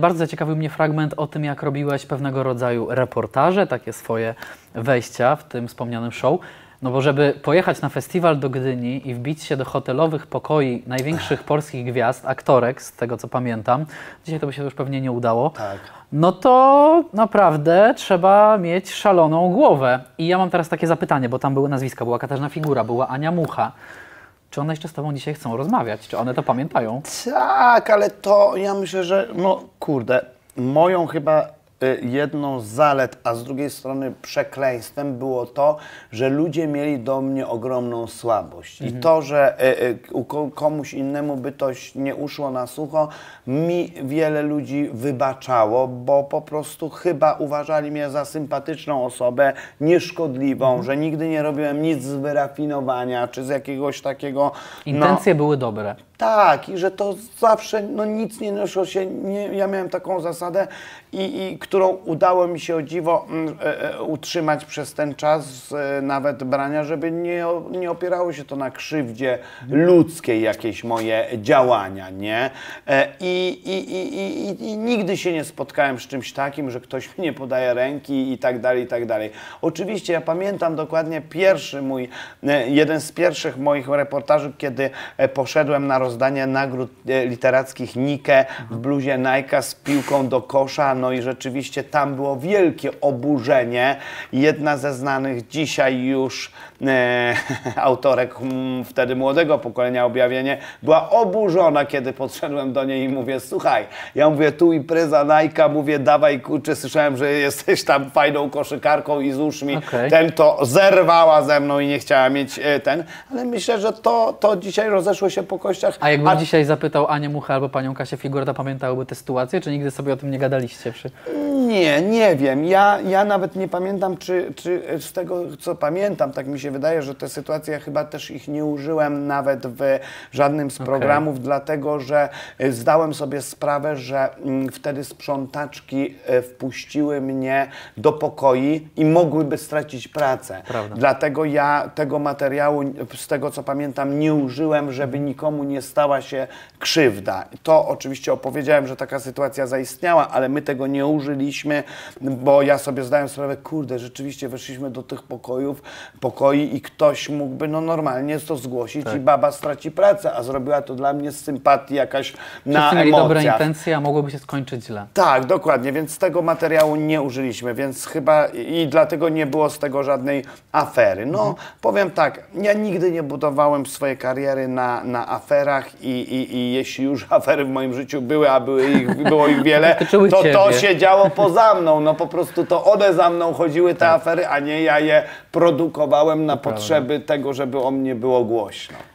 Bardzo zaciekawił mnie fragment o tym, jak robiłeś pewnego rodzaju reportaże, takie swoje wejścia w tym wspomnianym show. No bo żeby pojechać na festiwal do Gdyni i wbić się do hotelowych pokoi największych polskich gwiazd, aktorek, z tego co pamiętam, dzisiaj to by się już pewnie nie udało, tak. No to naprawdę trzeba mieć szaloną głowę. I ja mam teraz takie zapytanie, bo tam były nazwiska, była Katarzyna Figura, była Ania Mucha. Czy one jeszcze z tobą dzisiaj chcą rozmawiać? Czy one to pamiętają? Tak, ale to ja myślę, że no kurde, moją chyba jedną z zalet, a z drugiej strony przekleństwem było to, że ludzie mieli do mnie ogromną słabość. I to, że komuś innemu by to nie uszło na sucho, mi wiele ludzi wybaczało, bo po prostu chyba uważali mnie za sympatyczną osobę, nieszkodliwą, że nigdy nie robiłem nic z wyrafinowania, czy z jakiegoś takiego... Intencje były dobre. Tak, i że to zawsze, no nic nie noszło się, ja miałem taką zasadę, którą udało mi się o dziwo utrzymać przez ten czas nawet brania, żeby nie opierało się to na krzywdzie ludzkiej jakieś moje działania, nie? I nigdy się nie spotkałem z czymś takim, że ktoś mi nie podaje ręki i tak dalej, i tak dalej. Oczywiście ja pamiętam dokładnie jeden z pierwszych moich reportaży, kiedy poszedłem na rozdanie nagród literackich Nike w bluzie Nike z piłką do kosza, no i rzeczywiście tam było wielkie oburzenie. Jedna ze znanych dzisiaj już autorek wtedy młodego pokolenia Objawienie była oburzona, kiedy podszedłem do niej i mówię, słuchaj, ja mówię, tu impreza Nike, mówię, dawaj kurczę, słyszałem, że jesteś tam fajną koszykarką i złóż mi ten, to zerwała ze mną i nie chciała mieć ten, ale myślę, że to dzisiaj rozeszło się po kościach. A jakbym dzisiaj zapytał Anię Muchę albo panią Kasię Figurę, to pamiętałyby tę sytuację, czy nigdy sobie o tym nie gadaliście? Nie, nie wiem. Ja nawet nie pamiętam, czy z tego, co pamiętam, tak mi się wydaje, że te sytuacje, ja chyba też ich nie użyłem nawet w żadnym z programów, dlatego, że zdałem sobie sprawę, że wtedy sprzątaczki wpuściły mnie do pokoi i mogłyby stracić pracę. Prawda. Dlatego ja tego materiału, z tego, co pamiętam, nie użyłem, żeby nikomu nie stała się krzywda. To oczywiście opowiedziałem, że taka sytuacja zaistniała, ale my tego nie użyliśmy, bo ja sobie zdałem sprawę, kurde, rzeczywiście weszliśmy do tych pokoi i ktoś mógłby no normalnie to zgłosić i baba straci pracę, a zrobiła to dla mnie z sympatii jakaś na emocjach. Dobre intencje, a mogłoby się skończyć źle. Tak, dokładnie, więc tego materiału nie użyliśmy, więc chyba i dlatego nie było z tego żadnej afery. No, powiem tak, ja nigdy nie budowałem swojej kariery na aferach i jeśli już afery w moim życiu były, a było ich wiele, to się działo poza mną, no po prostu to one za mną chodziły, te afery, a nie ja je produkowałem na potrzeby tego, żeby o mnie było głośno.